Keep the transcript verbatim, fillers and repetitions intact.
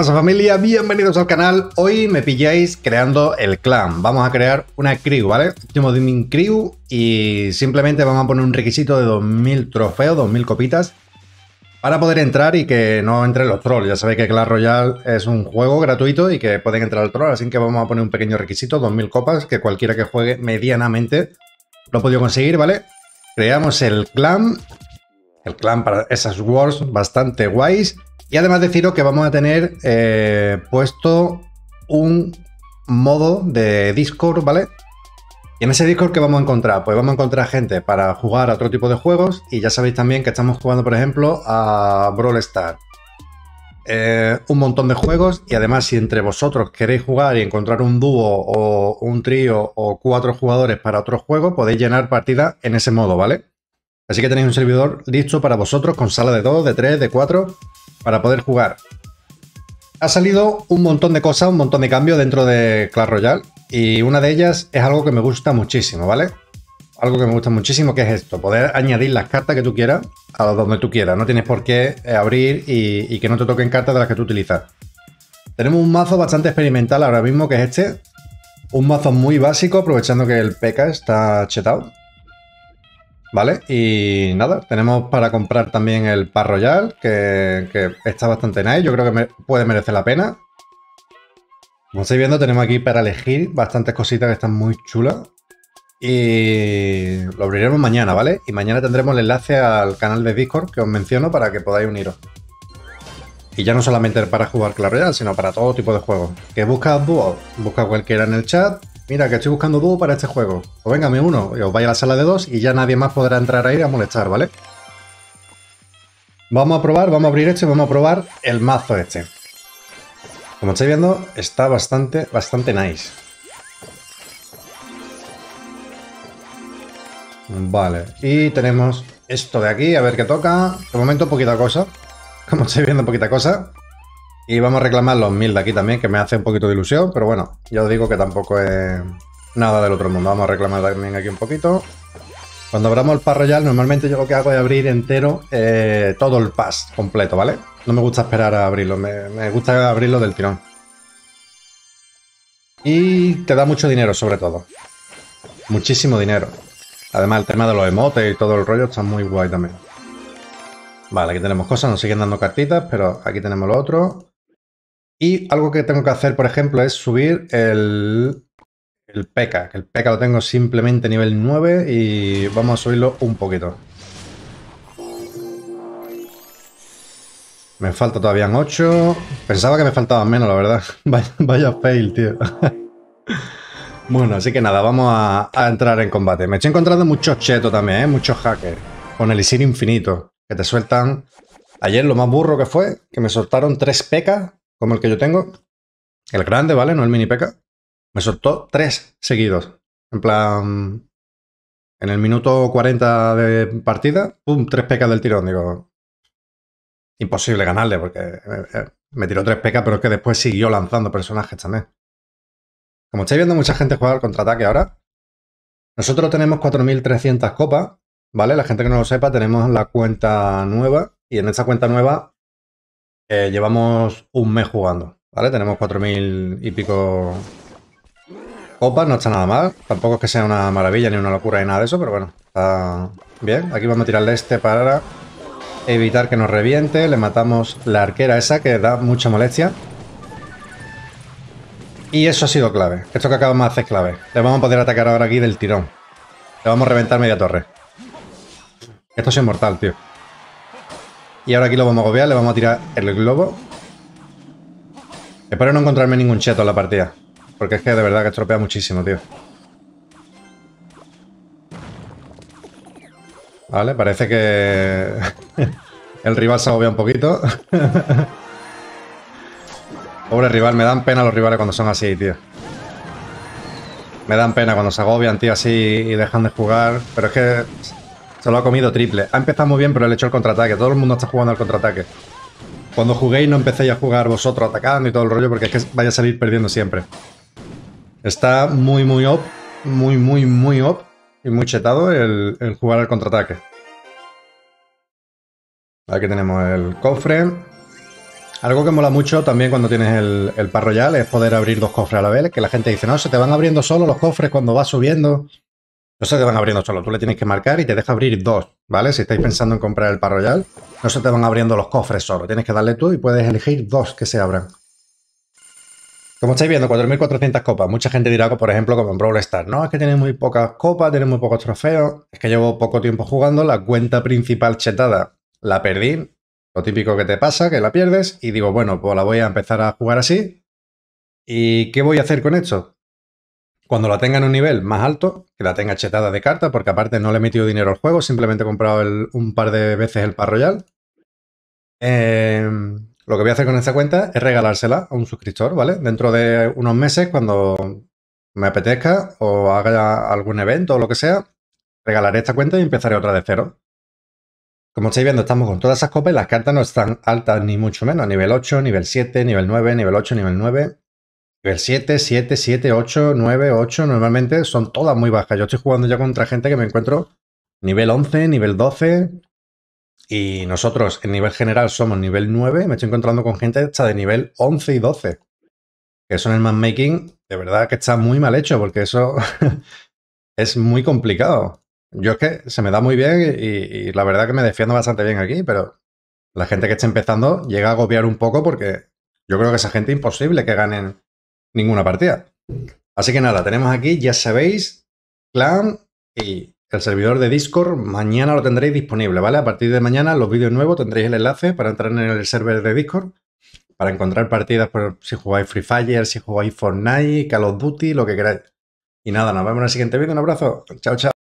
Hola familia, bienvenidos al canal. Hoy me pilláis creando el clan. Vamos a crear una crew, ¿vale? Tenemos un crew y simplemente vamos a poner un requisito de dos mil trofeos, dos mil copitas para poder entrar y que no entren los trolls. Ya sabéis que Clash Royale es un juego gratuito y que pueden entrar los trolls, así que vamos a poner un pequeño requisito, dos mil copas, que cualquiera que juegue medianamente lo ha podido conseguir, ¿vale? Creamos el clan, el clan para esas wars bastante guays. Y además deciros que vamos a tener eh, puesto un modo de Discord, ¿vale? Y en ese Discord, ¿qué vamos a encontrar? Pues vamos a encontrar gente para jugar a otro tipo de juegos. Y ya sabéis también que estamos jugando, por ejemplo, a Brawl Stars. Eh, un montón de juegos. Y además, si entre vosotros queréis jugar y encontrar un dúo o un trío o cuatro jugadores para otro juego, podéis llenar partida en ese modo, ¿vale? Así que tenéis un servidor listo para vosotros con sala de dos, de tres, de cuatro... para poder jugar. Ha salido un montón de cosas, un montón de cambios dentro de Clash Royale, y una de ellas es algo que me gusta muchísimo, ¿vale? Algo que me gusta muchísimo, que es esto, poder añadir las cartas que tú quieras a donde tú quieras. No tienes por qué abrir y, y que no te toquen cartas de las que tú utilizas. Tenemos un mazo bastante experimental ahora mismo, que es este. Un mazo muy básico, aprovechando que el P K K A está chetado. Vale, y nada, tenemos para comprar también el Pass Royal, que, que está bastante nice, yo creo que me, puede merecer la pena. Como estáis viendo, tenemos aquí para elegir bastantes cositas que están muy chulas. Y lo abriremos mañana, ¿vale? Y mañana tendremos el enlace al canal de Discord que os menciono para que podáis uniros. Y ya no solamente para jugar Clash Royale, sino para todo tipo de juegos. ¿Que buscas dúo? Busca cualquiera en el chat. Mira, que estoy buscando dúo para este juego. Pues venga, me uno, y os vais a la sala de dos y ya nadie más podrá entrar ahí a molestar, ¿vale? Vamos a probar, vamos a abrir este, vamos a probar el mazo este. Como estáis viendo, está bastante, bastante nice. Vale, y tenemos esto de aquí, a ver qué toca. De momento, poquita cosa. Como estáis viendo, poquita cosa. Y vamos a reclamar los mil de aquí también, que me hace un poquito de ilusión, pero bueno, ya os digo que tampoco es nada del otro mundo. Vamos a reclamar también aquí un poquito. Cuando abramos el Pass Royal, normalmente yo lo que hago es abrir entero eh, todo el pass completo, ¿vale? No me gusta esperar a abrirlo, me, me gusta abrirlo del tirón. Y te da mucho dinero, sobre todo. Muchísimo dinero. Además, el tema de los emotes y todo el rollo está muy guay también. Vale, aquí tenemos cosas, nos siguen dando cartitas, pero aquí tenemos lo otro. Y algo que tengo que hacer, por ejemplo, es subir el, el P K K A. El P K K A lo tengo simplemente nivel nueve y vamos a subirlo un poquito. Me falta todavía en ocho. Pensaba que me faltaban menos, la verdad. Vaya, vaya fail, tío. Bueno, así que nada, vamos a, a entrar en combate. Me estoy encontrando muchos chetos también, ¿eh? Muchos hackers. Con el elixir infinito. Que te sueltan... Ayer lo más burro que fue, que me soltaron tres P K K A. Como el que yo tengo, el grande, ¿vale? No el mini P K K A. Me soltó tres seguidos. En plan, en el minuto cuarenta de partida, ¡pum! Tres P K K A del tirón. Digo, imposible ganarle porque me tiró tres P K K A, pero es que después siguió lanzando personajes también. Como estáis viendo, mucha gente juega al contraataque ahora. Nosotros tenemos cuatro mil trescientas copas, ¿vale? La gente que no lo sepa, tenemos la cuenta nueva y en esa cuenta nueva... Eh, llevamos un mes jugando, ¿vale? Tenemos cuatro mil y pico copas, no está nada mal. Tampoco es que sea una maravilla ni una locura ni nada de eso, pero bueno, está bien. Aquí vamos a tirarle este para evitar que nos reviente. Le matamos la arquera esa, que da mucha molestia. Y eso ha sido clave. Esto que acabamos de hacer es clave. Le vamos a poder atacar ahora aquí del tirón. Le vamos a reventar media torre. Esto es inmortal, tío. Y ahora aquí lo vamos a copiar, le vamos a tirar el globo. Espero no encontrarme ningún cheto en la partida. Porque es que de verdad que estropea muchísimo, tío. Vale, parece que... el rival se agobia un poquito. Pobre rival, me dan pena los rivales cuando son así, tío. Me dan pena cuando se agobian, tío, así y dejan de jugar. Pero es que... se lo ha comido triple. Ha empezado muy bien, pero le he hecho el contraataque. Todo el mundo está jugando al contraataque. Cuando juguéis no empecéis a jugar vosotros atacando y todo el rollo, porque es que vaya a salir perdiendo siempre. Está muy, muy op. Muy, muy, muy op. Y muy chetado el, el jugar al contraataque. Aquí tenemos el cofre. Algo que mola mucho también cuando tienes el, el Pass Royale es poder abrir dos cofres a la vez, que la gente dice, no, se te van abriendo solo los cofres cuando vas subiendo. No se te van abriendo solo, tú le tienes que marcar y te deja abrir dos, ¿vale? Si estáis pensando en comprar el Pass Royale, no se te van abriendo los cofres solo, tienes que darle tú y puedes elegir dos que se abran. Como estáis viendo, cuatro mil cuatrocientas copas. Mucha gente dirá, por ejemplo, como en Brawl Stars, no, es que tienes muy pocas copas, tienes muy pocos trofeos. Es que llevo poco tiempo jugando, la cuenta principal chetada la perdí. Lo típico que te pasa, que la pierdes. Y digo, bueno, pues la voy a empezar a jugar así. ¿Y qué voy a hacer con esto? Cuando la tenga en un nivel más alto, que la tenga chetada de carta, porque aparte no le he metido dinero al juego, simplemente he comprado el, un par de veces el Pass Royale. Eh... Lo que voy a hacer con esta cuenta es regalársela a un suscriptor, ¿vale? Dentro de unos meses, cuando me apetezca o haga algún evento o lo que sea, regalaré esta cuenta y empezaré otra de cero. Como estáis viendo, estamos con todas esas copas y las cartas no están altas ni mucho menos. Nivel ocho, nivel siete, nivel nueve, nivel ocho, nivel nueve, nivel siete, siete, siete, ocho, nueve, ocho. Normalmente son todas muy bajas. Yo estoy jugando ya contra gente que me encuentro nivel once, nivel doce... Y nosotros en nivel general somos nivel nueve, me estoy encontrando con gente hasta de nivel once y doce, que son el matchmaking, de verdad que está muy mal hecho, porque eso es muy complicado. Yo es que se me da muy bien y, y la verdad que me defiendo bastante bien aquí, pero la gente que está empezando llega a agobiar un poco porque yo creo que esa gente es imposible que ganen ninguna partida. Así que nada, tenemos aquí, ya sabéis, clan y... el servidor de Discord mañana lo tendréis disponible, ¿vale? A partir de mañana, los vídeos nuevos, tendréis el enlace para entrar en el server de Discord, para encontrar partidas por si jugáis Free Fire, si jugáis Fortnite, Call of Duty, lo que queráis. Y nada, nos vemos en el siguiente vídeo. Un abrazo. Chao, chao.